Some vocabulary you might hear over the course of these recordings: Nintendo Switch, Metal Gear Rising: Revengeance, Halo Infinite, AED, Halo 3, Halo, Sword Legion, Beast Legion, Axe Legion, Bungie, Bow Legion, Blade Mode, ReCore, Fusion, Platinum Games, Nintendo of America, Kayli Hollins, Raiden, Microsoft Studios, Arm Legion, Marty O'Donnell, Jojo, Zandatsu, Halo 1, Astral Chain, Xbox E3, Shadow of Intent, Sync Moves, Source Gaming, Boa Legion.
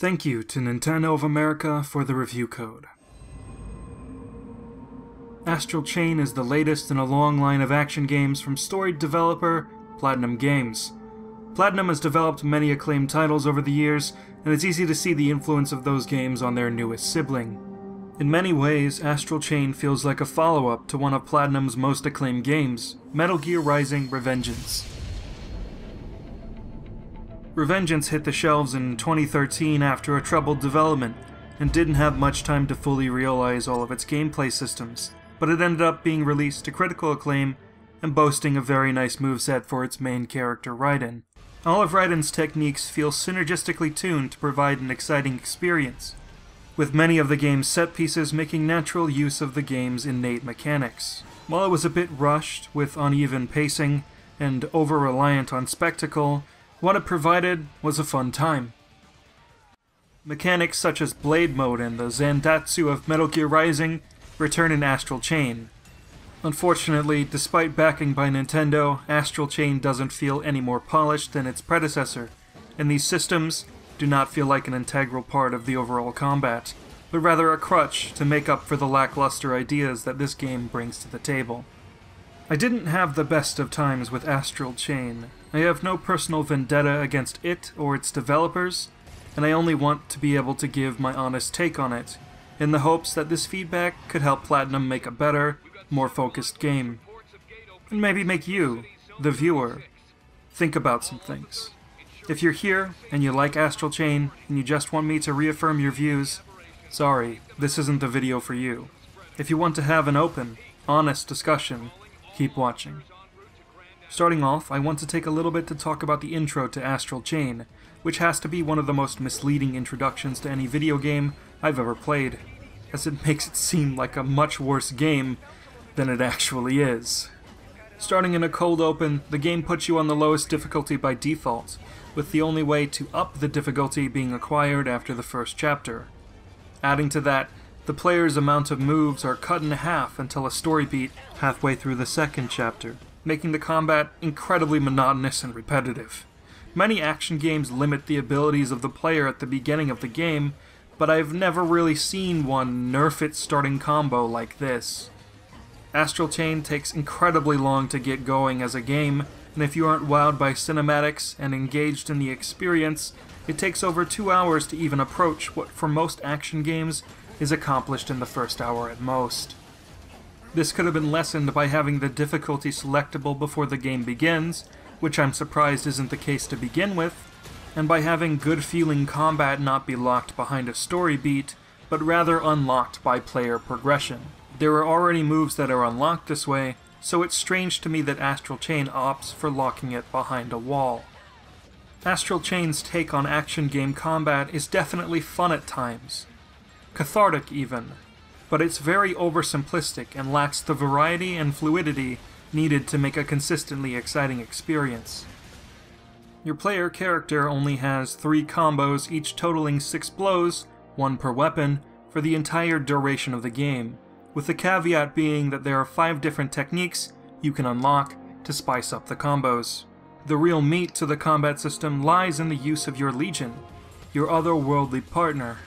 Thank you to Nintendo of America for the review code. Astral Chain is the latest in a long line of action games from storied developer Platinum Games. Platinum has developed many acclaimed titles over the years, and it's easy to see the influence of those games on their newest sibling. In many ways, Astral Chain feels like a follow-up to one of Platinum's most acclaimed games, Metal Gear Rising: Revengeance. Revengeance hit the shelves in 2013 after a troubled development, and didn't have much time to fully realize all of its gameplay systems, but it ended up being released to critical acclaim and boasting a very nice moveset for its main character Raiden. All of Raiden's techniques feel synergistically tuned to provide an exciting experience, with many of the game's set pieces making natural use of the game's innate mechanics. While it was a bit rushed, with uneven pacing and over-reliant on spectacle, what it provided was a fun time. Mechanics such as Blade Mode and the Zandatsu of Metal Gear Rising return in Astral Chain. Unfortunately, despite backing by Nintendo, Astral Chain doesn't feel any more polished than its predecessor, and these systems do not feel like an integral part of the overall combat, but rather a crutch to make up for the lackluster ideas that this game brings to the table. I didn't have the best of times with Astral Chain. I have no personal vendetta against it or its developers, and I only want to be able to give my honest take on it, in the hopes that this feedback could help Platinum make a better, more focused game. And maybe make you, the viewer, think about some things. If you're here, and you like Astral Chain, and you just want me to reaffirm your views, sorry, this isn't the video for you. If you want to have an open, honest discussion, keep watching. Starting off, I want to take a little bit to talk about the intro to Astral Chain, which has to be one of the most misleading introductions to any video game I've ever played, as it makes it seem like a much worse game than it actually is. Starting in a cold open, the game puts you on the lowest difficulty by default, with the only way to up the difficulty being acquired after the first chapter. Adding to that, the player's amount of moves are cut in half until a story beat halfway through the second chapter, making the combat incredibly monotonous and repetitive. Many action games limit the abilities of the player at the beginning of the game, but I've never really seen one nerf its starting combo like this. Astral Chain takes incredibly long to get going as a game, and if you aren't wowed by cinematics and engaged in the experience, it takes over 2 hours to even approach what for most action games is accomplished in the first hour at most. This could have been lessened by having the difficulty selectable before the game begins, which I'm surprised isn't the case to begin with, and by having good-feeling combat not be locked behind a story beat, but rather unlocked by player progression. There are already moves that are unlocked this way, so it's strange to me that Astral Chain opts for locking it behind a wall. Astral Chain's take on action game combat is definitely fun at times, cathartic even, but it's very oversimplistic and lacks the variety and fluidity needed to make a consistently exciting experience. Your player character only has 3 combos, each totaling 6 blows, 1 per weapon, for the entire duration of the game, with the caveat being that there are 5 different techniques you can unlock to spice up the combos. The real meat to the combat system lies in the use of your Legion, your otherworldly partner.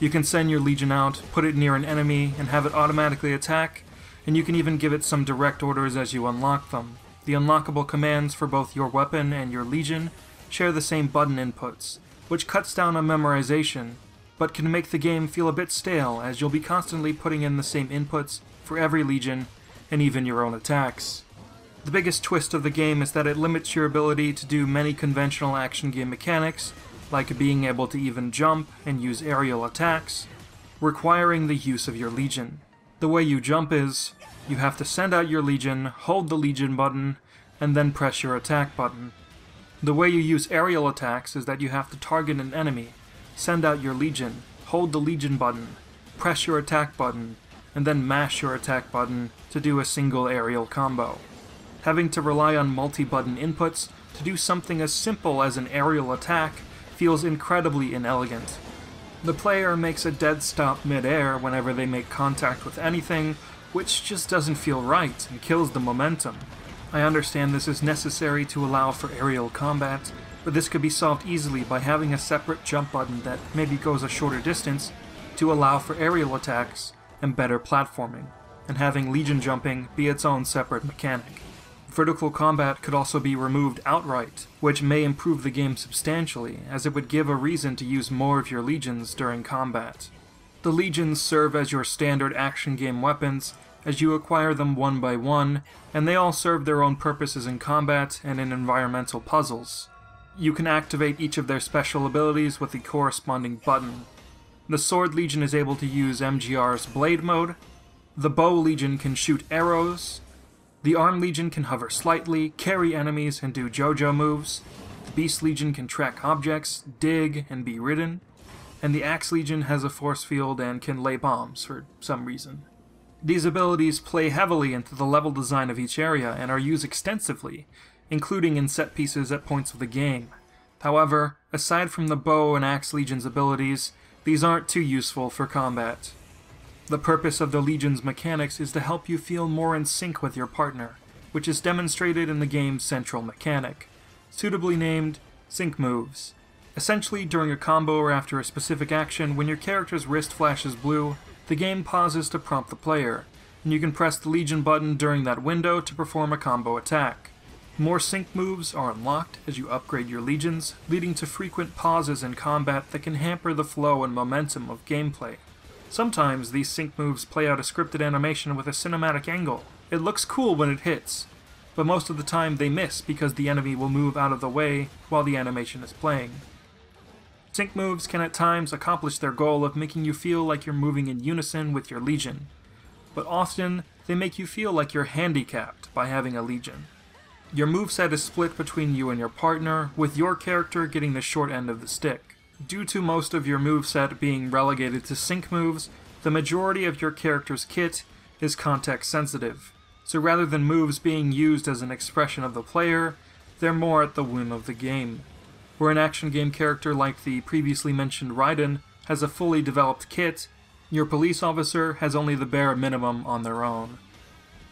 You can send your Legion out, put it near an enemy, and have it automatically attack, and you can even give it some direct orders as you unlock them. The unlockable commands for both your weapon and your Legion share the same button inputs, which cuts down on memorization, but can make the game feel a bit stale as you'll be constantly putting in the same inputs for every Legion, and even your own attacks. The biggest twist of the game is that it limits your ability to do many conventional action game mechanics, like being able to even jump and use aerial attacks, requiring the use of your Legion. The way you jump is, you have to send out your Legion, hold the Legion button, and then press your attack button. The way you use aerial attacks is that you have to target an enemy, send out your Legion, hold the Legion button, press your attack button, and then mash your attack button to do a single aerial combo. Having to rely on multi-button inputs to do something as simple as an aerial attack feels incredibly inelegant. The player makes a dead stop mid-air whenever they make contact with anything, which just doesn't feel right and kills the momentum. I understand this is necessary to allow for aerial combat, but this could be solved easily by having a separate jump button that maybe goes a shorter distance to allow for aerial attacks and better platforming, and having Legion jumping be its own separate mechanic. Vertical combat could also be removed outright, which may improve the game substantially, as it would give a reason to use more of your legions during combat. The legions serve as your standard action game weapons, as you acquire them one by one, and they all serve their own purposes in combat and in environmental puzzles. You can activate each of their special abilities with the corresponding button. The Sword Legion is able to use MGR's Blade Mode, the Bow Legion can shoot arrows, the Arm Legion can hover slightly, carry enemies, and do Jojo moves. The Beast Legion can track objects, dig, and be ridden. And the Axe Legion has a force field and can lay bombs for some reason. These abilities play heavily into the level design of each area and are used extensively, including in set pieces at points of the game. However, aside from the Bow and Axe Legion's abilities, these aren't too useful for combat. The purpose of the Legion's mechanics is to help you feel more in sync with your partner, which is demonstrated in the game's central mechanic, suitably named Sync Moves. Essentially, during a combo or after a specific action, when your character's wrist flashes blue, the game pauses to prompt the player, and you can press the Legion button during that window to perform a combo attack. More sync moves are unlocked as you upgrade your legions, leading to frequent pauses in combat that can hamper the flow and momentum of gameplay. Sometimes these sync moves play out a scripted animation with a cinematic angle. It looks cool when it hits, but most of the time they miss because the enemy will move out of the way while the animation is playing. Sync moves can at times accomplish their goal of making you feel like you're moving in unison with your legion, but often they make you feel like you're handicapped by having a legion. Your moveset is split between you and your partner, with your character getting the short end of the stick. Due to most of your moveset being relegated to sync moves, the majority of your character's kit is context sensitive, so rather than moves being used as an expression of the player, they're more at the whim of the game. Where an action game character like the previously mentioned Raiden has a fully developed kit, your police officer has only the bare minimum on their own.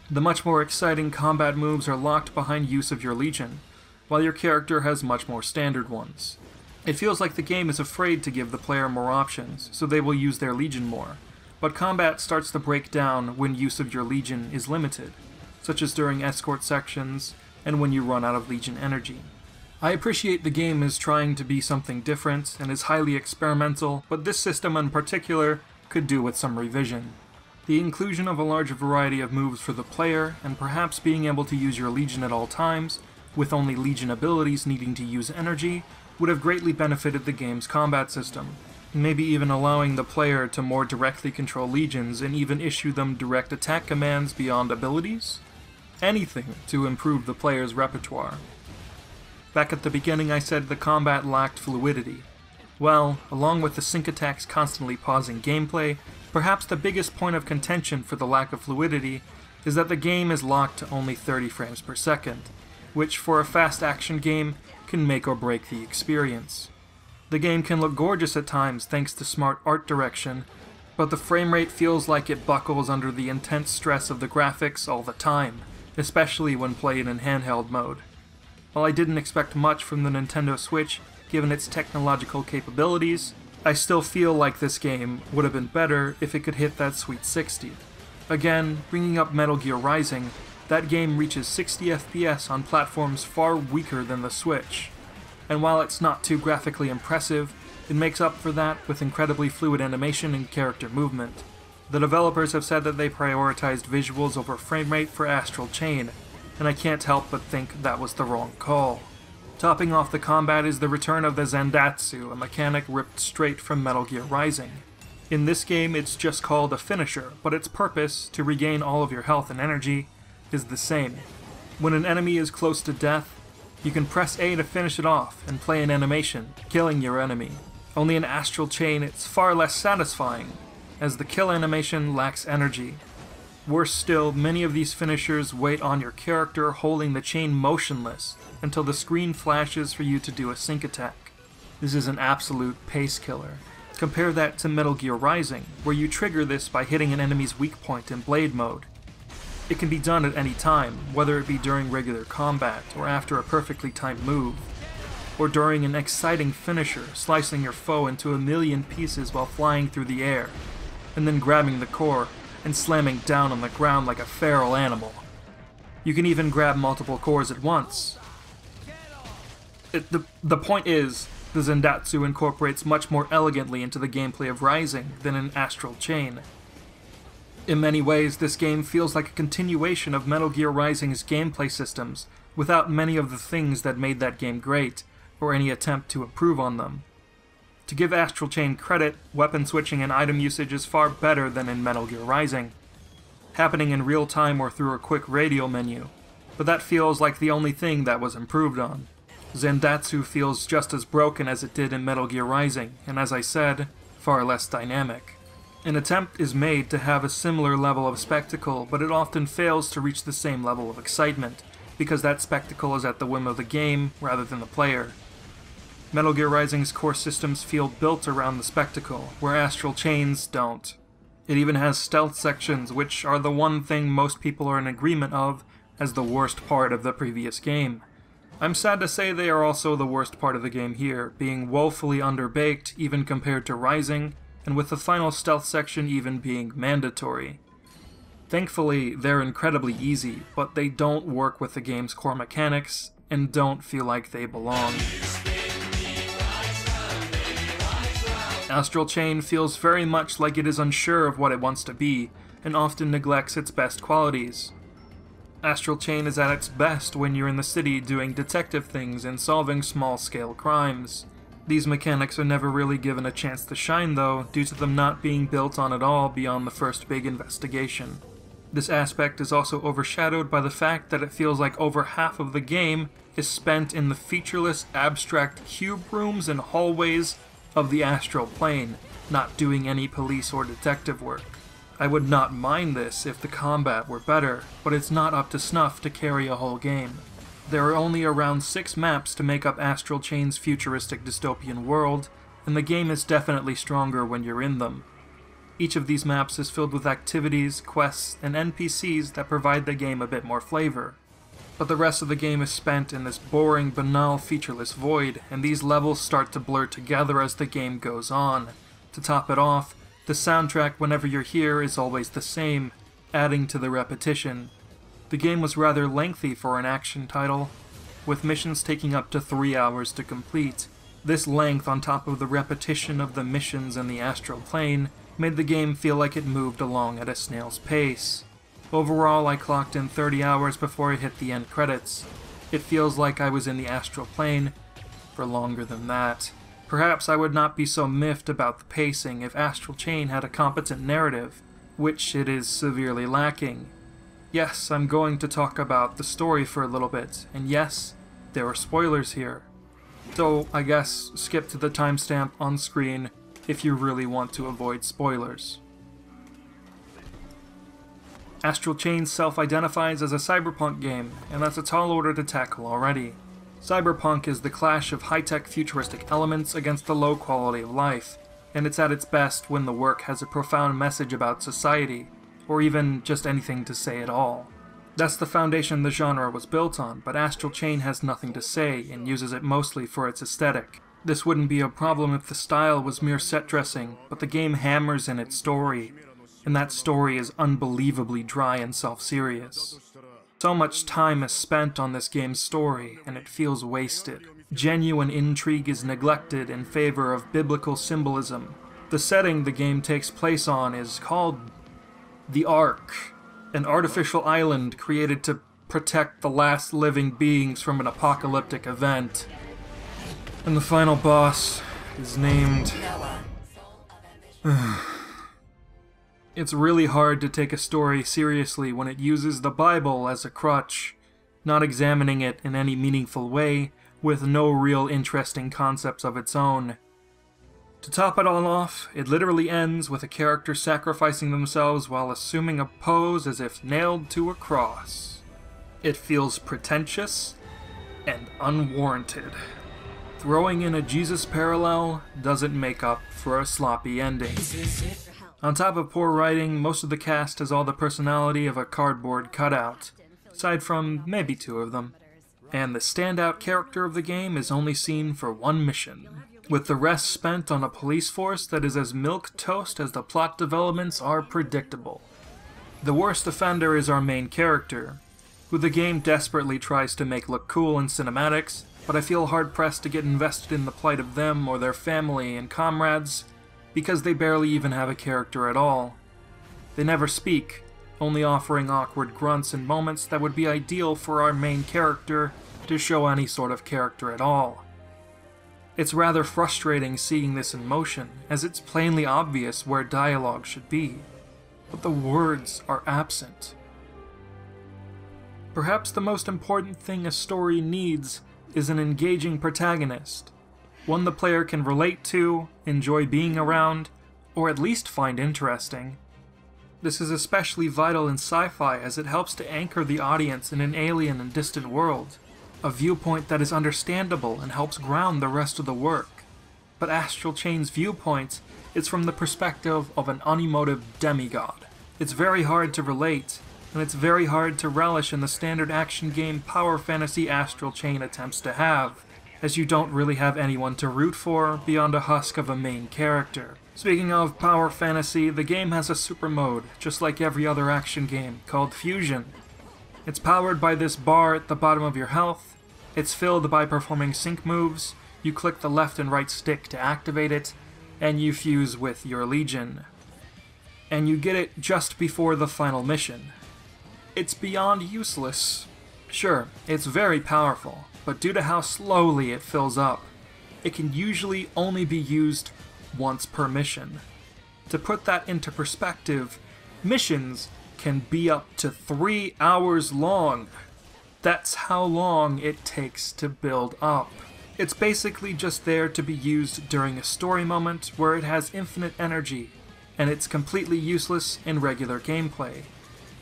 The much more exciting combat moves are locked behind use of your legion, while your character has much more standard ones. It feels like the game is afraid to give the player more options, so they will use their legion more, but combat starts to break down when use of your legion is limited, such as during escort sections and when you run out of legion energy. I appreciate the game is trying to be something different and is highly experimental, but this system in particular could do with some revision. The inclusion of a larger variety of moves for the player, and perhaps being able to use your legion at all times, with only legion abilities needing to use energy, would have greatly benefited the game's combat system, maybe even allowing the player to more directly control legions and even issue them direct attack commands beyond abilities? Anything to improve the player's repertoire. Back at the beginning I said the combat lacked fluidity. Well, along with the sync attacks constantly pausing gameplay, perhaps the biggest point of contention for the lack of fluidity is that the game is locked to only 30 frames per second, which for a fast action game can make or break the experience. The game can look gorgeous at times thanks to smart art direction, but the frame rate feels like it buckles under the intense stress of the graphics all the time, especially when played in handheld mode. While I didn't expect much from the Nintendo Switch, given its technological capabilities, I still feel like this game would have been better if it could hit that sweet 60. Again, bringing up Metal Gear Rising, that game reaches 60 FPS on platforms far weaker than the Switch, and while it's not too graphically impressive, it makes up for that with incredibly fluid animation and character movement. The developers have said that they prioritized visuals over frame rate for Astral Chain, and I can't help but think that was the wrong call. Topping off the combat is the return of the Zandatsu, a mechanic ripped straight from Metal Gear Rising. In this game it's just called a finisher, but its purpose, to regain all of your health and energy, is the same. When an enemy is close to death, you can press A to finish it off and play an animation, killing your enemy. Only in Astral Chain it's far less satisfying, as the kill animation lacks energy. Worse still, many of these finishers wait on your character holding the chain motionless until the screen flashes for you to do a sync attack. This is an absolute pace killer. Compare that to Metal Gear Rising, where you trigger this by hitting an enemy's weak point in Blade Mode. It can be done at any time, whether it be during regular combat or after a perfectly timed move. or during an exciting finisher, slicing your foe into a million pieces while flying through the air, and then grabbing the core and slamming down on the ground like a feral animal. You can even grab multiple cores at once. The point is, the Zandatsu incorporates much more elegantly into the gameplay of Rising than in Astral Chain. In many ways, this game feels like a continuation of Metal Gear Rising's gameplay systems, without many of the things that made that game great, or any attempt to improve on them. To give Astral Chain credit, weapon switching and item usage is far better than in Metal Gear Rising, happening in real time or through a quick radial menu, but that feels like the only thing that was improved on. Zandatsu feels just as broken as it did in Metal Gear Rising, and as I said, far less dynamic. An attempt is made to have a similar level of spectacle, but it often fails to reach the same level of excitement, because that spectacle is at the whim of the game rather than the player. Metal Gear Rising's core systems feel built around the spectacle, where Astral Chain's don't. It even has stealth sections, which are the one thing most people are in agreement of as the worst part of the previous game. I'm sad to say they are also the worst part of the game here, being woefully underbaked even compared to Rising, and with the final stealth section even being mandatory. Thankfully, they're incredibly easy, but they don't work with the game's core mechanics, and don't feel like they belong. Astral Chain feels very much like it is unsure of what it wants to be, and often neglects its best qualities. Astral Chain is at its best when you're in the city doing detective things and solving small-scale crimes. These mechanics are never really given a chance to shine though, due to them not being built on at all beyond the first big investigation. This aspect is also overshadowed by the fact that it feels like over half of the game is spent in the featureless, abstract cube rooms and hallways of the astral plane, not doing any police or detective work. I would not mind this if the combat were better, but it's not up to snuff to carry a whole game. There are only around 6 maps to make up Astral Chain's futuristic dystopian world, and the game is definitely stronger when you're in them. Each of these maps is filled with activities, quests, and NPCs that provide the game a bit more flavor. But the rest of the game is spent in this boring, banal, featureless void, and these levels start to blur together as the game goes on. To top it off, the soundtrack whenever you're here is always the same, adding to the repetition. The game was rather lengthy for an action title, with missions taking up to 3 hours to complete. This length on top of the repetition of the missions in the astral plane made the game feel like it moved along at a snail's pace. Overall, I clocked in 30 hours before I hit the end credits. It feels like I was in the astral plane for longer than that. Perhaps I would not be so miffed about the pacing if Astral Chain had a competent narrative, which it is severely lacking. Yes, I'm going to talk about the story for a little bit, and yes, there are spoilers here. So, I guess, skip to the timestamp on screen if you really want to avoid spoilers. Astral Chain self-identifies as a cyberpunk game, and that's a tall order to tackle already. Cyberpunk is the clash of high-tech futuristic elements against the low quality of life, and it's at its best when the work has a profound message about society, or even just anything to say at all. That's the foundation the genre was built on, but Astral Chain has nothing to say and uses it mostly for its aesthetic. This wouldn't be a problem if the style was mere set dressing, but the game hammers in its story, and that story is unbelievably dry and self-serious. So much time is spent on this game's story, and it feels wasted. Genuine intrigue is neglected in favor of biblical symbolism. The setting the game takes place on is called the Ark, an artificial island created to protect the last living beings from an apocalyptic event. And the final boss is named... It's really hard to take a story seriously when it uses the Bible as a crutch, not examining it in any meaningful way, with no real interesting concepts of its own. To top it all off, it literally ends with a character sacrificing themselves while assuming a pose as if nailed to a cross. It feels pretentious and unwarranted. Throwing in a Jesus parallel doesn't make up for a sloppy ending. On top of poor writing, most of the cast has all the personality of a cardboard cutout, aside from maybe 2 of them. and the standout character of the game is only seen for one mission, with the rest spent on a police force that is as milquetoast as the plot developments are predictable. The worst offender is our main character, who the game desperately tries to make look cool in cinematics, but I feel hard-pressed to get invested in the plight of them or their family and comrades, because they barely even have a character at all. They never speak, only offering awkward grunts in moments that would be ideal for our main character to show any sort of character at all. It's rather frustrating seeing this in motion, as it's plainly obvious where dialogue should be, but the words are absent. Perhaps the most important thing a story needs is an engaging protagonist, one the player can relate to, enjoy being around, or at least find interesting. This is especially vital in sci-fi as it helps to anchor the audience in an alien and distant world, a viewpoint that is understandable and helps ground the rest of the work. But Astral Chain's viewpoint is from the perspective of an unemotive demigod. It's very hard to relate, and it's very hard to relish in the standard action game power fantasy Astral Chain attempts to have, as you don't really have anyone to root for beyond a husk of a main character. Speaking of power fantasy, the game has a super mode, just like every other action game, called Fusion. It's powered by this bar at the bottom of your health, it's filled by performing sync moves, you click the left and right stick to activate it, and you fuse with your legion. And you get it just before the final mission. It's beyond useless. Sure, it's very powerful, but due to how slowly it fills up, it can usually only be used once per mission. To put that into perspective, missions can be up to 3 hours long. That's how long it takes to build up. It's basically just there to be used during a story moment where it has infinite energy, and it's completely useless in regular gameplay.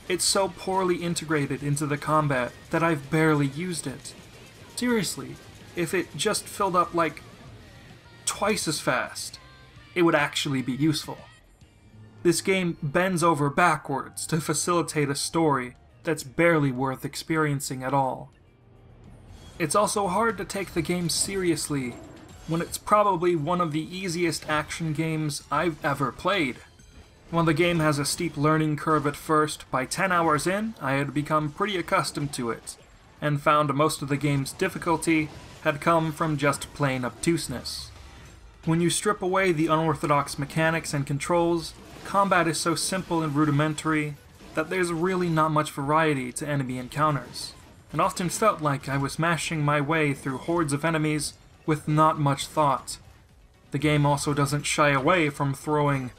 It's so poorly integrated into the combat that I've barely used it. Seriously, if it just filled up like twice as fast, it would actually be useful. This game bends over backwards to facilitate a story that's barely worth experiencing at all. It's also hard to take the game seriously when it's probably one of the easiest action games I've ever played. While the game has a steep learning curve at first, by 10 hours in, I had become pretty accustomed to it, and found most of the game's difficulty had come from just plain obtuseness. When you strip away the unorthodox mechanics and controls, combat is so simple and rudimentary that there's really not much variety to enemy encounters, and often felt like I was mashing my way through hordes of enemies with not much thought. The game also doesn't shy away from throwing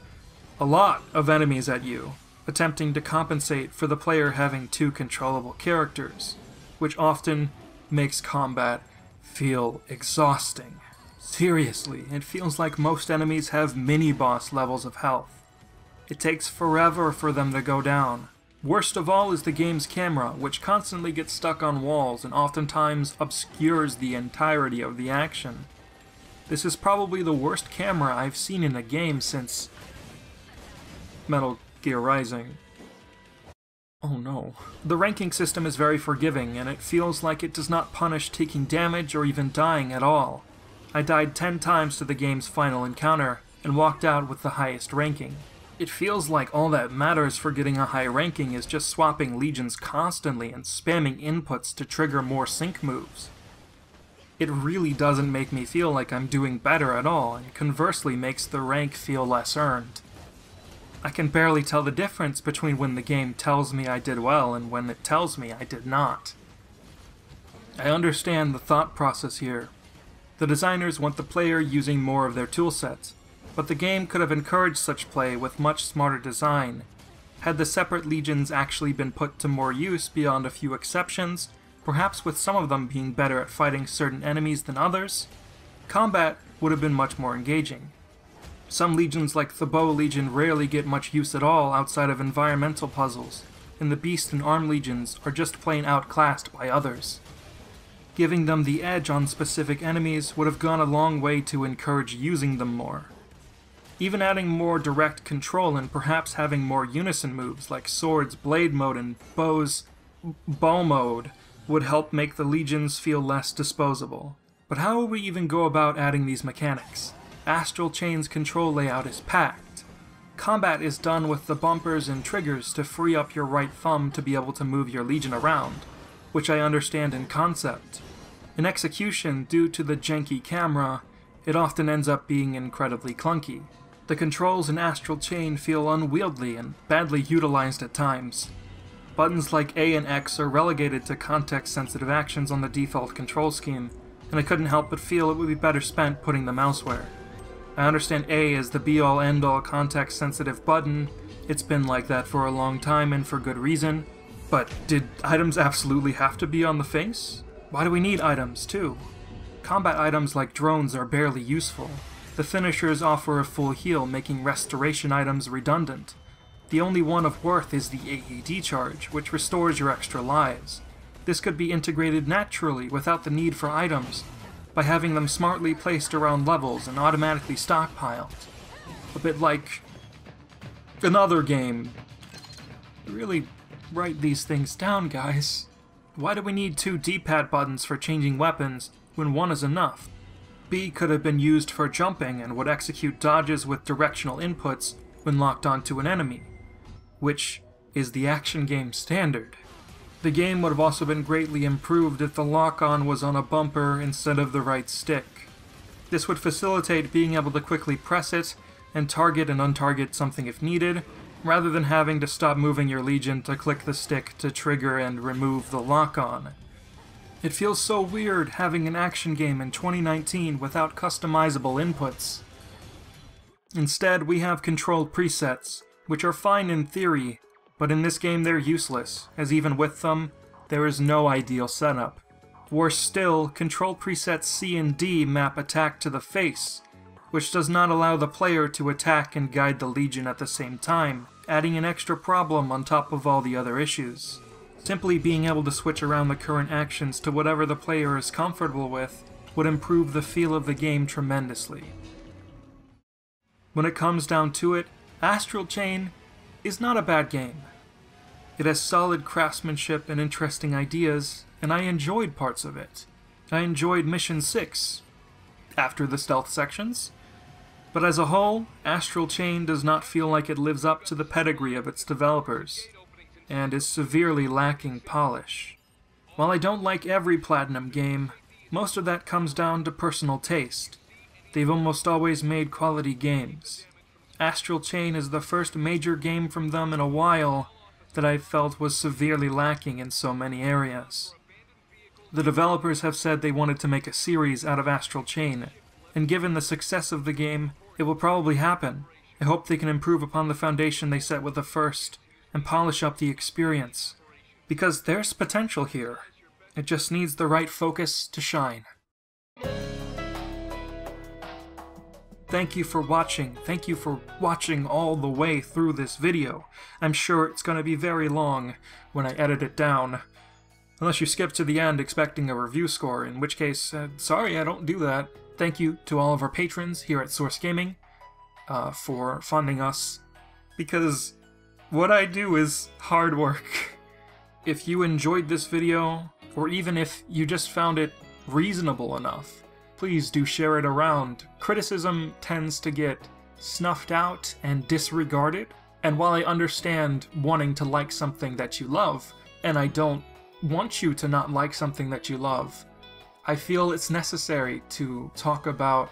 a lot of enemies at you, attempting to compensate for the player having two controllable characters, which often makes combat feel exhausting. Seriously, it feels like most enemies have mini-boss levels of health. It takes forever for them to go down. Worst of all is the game's camera, which constantly gets stuck on walls and oftentimes obscures the entirety of the action. This is probably the worst camera I've seen in a game since Metal Gear Rising. Oh no. The ranking system is very forgiving, and it feels like it does not punish taking damage or even dying at all. I died 10 times to the game's final encounter, and walked out with the highest ranking. It feels like all that matters for getting a high ranking is just swapping legions constantly and spamming inputs to trigger more sync moves. It really doesn't make me feel like I'm doing better at all, and conversely makes the rank feel less earned. I can barely tell the difference between when the game tells me I did well and when it tells me I did not. I understand the thought process here. The designers want the player using more of their toolsets, but the game could have encouraged such play with much smarter design, had the separate legions actually been put to more use beyond a few exceptions, perhaps with some of them being better at fighting certain enemies than others. Combat would have been much more engaging. Some legions like the Boa Legion rarely get much use at all outside of environmental puzzles, and the Beast and Arm Legions are just plain outclassed by others. Giving them the edge on specific enemies would have gone a long way to encourage using them more. Even adding more direct control and perhaps having more unison moves like Swords, Blade Mode, and Bow Mode would help make the legions feel less disposable. But how will we even go about adding these mechanics? Astral Chain's control layout is packed. Combat is done with the bumpers and triggers to free up your right thumb to be able to move your legion around, which I understand in concept. In execution, due to the janky camera, it often ends up being incredibly clunky. The controls in Astral Chain feel unwieldy and badly utilized at times. Buttons like A and X are relegated to context-sensitive actions on the default control scheme, and I couldn't help but feel it would be better spent putting them elsewhere. I understand A is the be-all end-all context-sensitive button, it's been like that for a long time and for good reason, but did items absolutely have to be on the face? Why do we need items, too? Combat items like drones are barely useful. The finishers offer a full heal, making restoration items redundant. The only one of worth is the AED charge, which restores your extra lives. This could be integrated naturally, without the need for items, by having them smartly placed around levels and automatically stockpiled. A bit like another game. Really write these things down, guys. Why do we need two D-pad buttons for changing weapons when one is enough? B could have been used for jumping and would execute dodges with directional inputs when locked onto an enemy, which is the action game standard. The game would have also been greatly improved if the lock-on was on a bumper instead of the right stick. This would facilitate being able to quickly press it and target and untarget something if needed, rather than having to stop moving your legion to click the stick to trigger and remove the lock-on. It feels so weird having an action game in 2019 without customizable inputs. Instead, we have controlled presets, which are fine in theory, but in this game they're useless, as even with them, there is no ideal setup. Worse still, control presets C and D map attack to the face, which does not allow the player to attack and guide the legion at the same time, adding an extra problem on top of all the other issues. Simply being able to switch around the current actions to whatever the player is comfortable with would improve the feel of the game tremendously. When it comes down to it, Astral Chain is not a bad game. It has solid craftsmanship and interesting ideas, and I enjoyed parts of it. I enjoyed Mission 6, after the stealth sections. But as a whole, Astral Chain does not feel like it lives up to the pedigree of its developers, and is severely lacking polish. While I don't like every Platinum game, most of that comes down to personal taste. They've almost always made quality games. Astral Chain is the first major game from them in a while that I felt was severely lacking in so many areas. The developers have said they wanted to make a series out of Astral Chain, and given the success of the game, it will probably happen. I hope they can improve upon the foundation they set with the first, and polish up the experience, because there's potential here. It just needs the right focus to shine. Thank you for watching. Thank you for watching all the way through this video. I'm sure it's going to be very long when I edit it down. Unless you skip to the end expecting a review score, in which case, sorry, I don't do that. Thank you to all of our patrons here at Source Gaming for funding us, because what I do is hard work. If you enjoyed this video, or even if you just found it reasonable enough, please do share it around. Criticism tends to get snuffed out and disregarded, and while I understand wanting to like something that you love, and I don't want you to not like something that you love, I feel it's necessary to talk about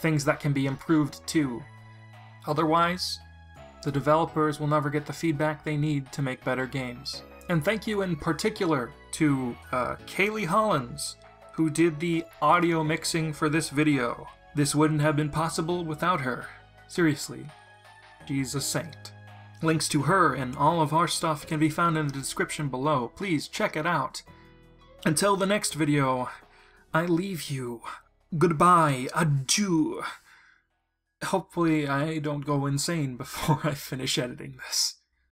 things that can be improved too. Otherwise, the developers will never get the feedback they need to make better games. And thank you in particular to Kayli Hollins, who did the audio mixing for this video. This wouldn't have been possible without her. Seriously, she's a saint. Links to her and all of our stuff can be found in the description below. Please check it out. Until the next video, I leave you. Goodbye, adieu. Hopefully I don't go insane before I finish editing this.